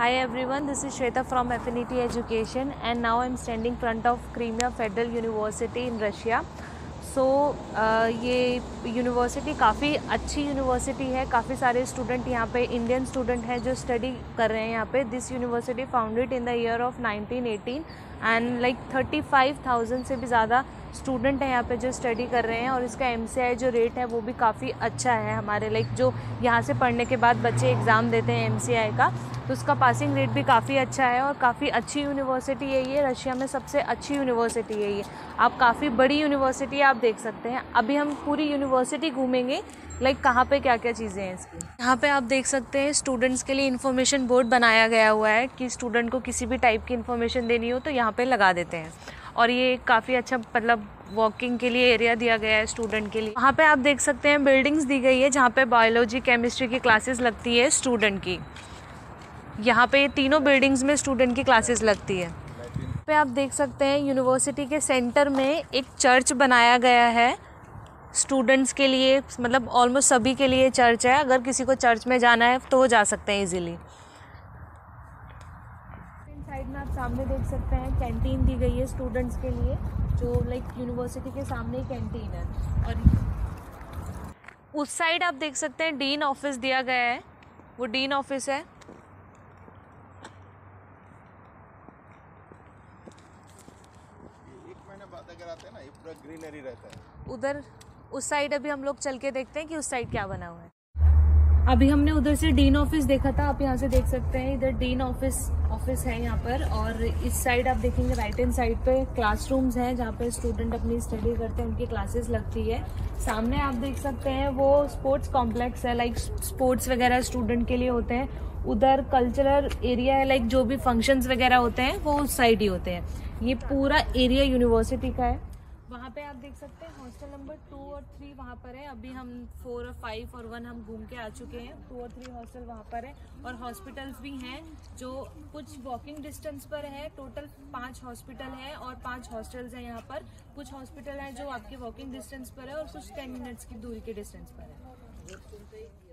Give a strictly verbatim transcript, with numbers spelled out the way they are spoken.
Hi everyone, this is Shweta from Affinity Education and now I am standing front of Crimea Federal University in Russia. So uh, ये university काफ़ी अच्छी university है. काफ़ी सारे student यहाँ पे Indian student हैं जो स्टडी कर रहे हैं यहाँ पे. This university founded in the year of nineteen eighteen and like thirty five thousand से भी ज़्यादा स्टूडेंट हैं यहाँ पे जो स्टडी कर रहे हैं. और इसका एम सी आई जो रेट है वो भी काफ़ी अच्छा है हमारे लाइक जो यहाँ से पढ़ने के बाद बच्चे एग्ज़ाम देते हैं एम सी आई का, तो उसका पासिंग रेट भी काफ़ी अच्छा है. और काफ़ी अच्छी यूनिवर्सिटी है ये, रशिया में सबसे अच्छी यूनिवर्सिटी है ये. आप काफ़ी बड़ी यूनिवर्सिटी आप देख सकते हैं. अभी हम पूरी यूनिवर्सिटी घूमेंगे लाइक कहाँ पे क्या क्या चीज़ें हैं इसकी. यहाँ पे आप देख सकते हैं स्टूडेंट्स के लिए इन्फॉर्मेशन बोर्ड बनाया गया हुआ है कि स्टूडेंट को किसी भी टाइप की इन्फॉर्मेशन देनी हो तो यहाँ पे लगा देते हैं. और ये काफ़ी अच्छा मतलब वॉकिंग के लिए एरिया दिया गया है स्टूडेंट के लिए. वहाँ पे आप देख सकते हैं बिल्डिंग्स दी गई है जहाँ पे बायोलॉजी केमिस्ट्री की क्लासेस लगती है स्टूडेंट की. यहाँ पे तीनों बिल्डिंग्स में स्टूडेंट की क्लासेस लगती है. यहाँ पे आप देख सकते हैं यूनिवर्सिटी के सेंटर में एक चर्च बनाया गया है स्टूडेंट्स के लिए, मतलब ऑलमोस्ट सभी के लिए चर्च है. अगर किसी को चर्च में जाना है तो वो जा सकते हैं इजीली. साइड में आप सामने देख सकते हैं कैंटीन दी गई है स्टूडेंट्स के लिए, जो लाइक यूनिवर्सिटी के सामने कैंटीन है. और उस साइड आप देख सकते हैं डीन ऑफिस दिया गया है, वो डीन ऑफिस है. एक महीने बाद अगर आते हैं ना, ये पूरा ग्रीनरी रहता है उधर. उस साइड अभी हम लोग चल के देखते हैं कि उस साइड क्या बना हुआ है. अभी हमने उधर से डीन ऑफिस देखा था, आप यहाँ से देख सकते हैं इधर डीन ऑफिस ऑफिस है यहाँ पर. और इस साइड आप देखेंगे राइट हैंड साइड पे क्लासरूम्स हैं जहाँ पे स्टूडेंट अपनी स्टडी करते हैं, उनकी क्लासेस लगती है. सामने आप देख सकते हैं वो स्पोर्ट्स कॉम्प्लेक्स है, लाइक स्पोर्ट्स वगैरह स्टूडेंट के लिए होते हैं. उधर कल्चरल एरिया है, लाइक जो भी फंक्शंस वगैरह होते हैं वो उस साइड ही होते हैं. ये पूरा एरिया यूनिवर्सिटी का है. वहाँ पे आप देख सकते हैं हॉस्टल नंबर टू और थ्री वहाँ पर है. अभी हम फोर और फाइव और वन हम घूम के आ चुके हैं. टू और थ्री हॉस्टल वहाँ पर है और हॉस्पिटल्स भी हैं जो कुछ वॉकिंग डिस्टेंस पर है. टोटल पांच हॉस्पिटल हैं और पांच हॉस्टल्स हैं यहाँ पर. कुछ हॉस्पिटल हैं जो आपके वॉकिंग डिस्टेंस पर है और कुछ टेन मिनट्स की दूरी के डिस्टेंस पर है.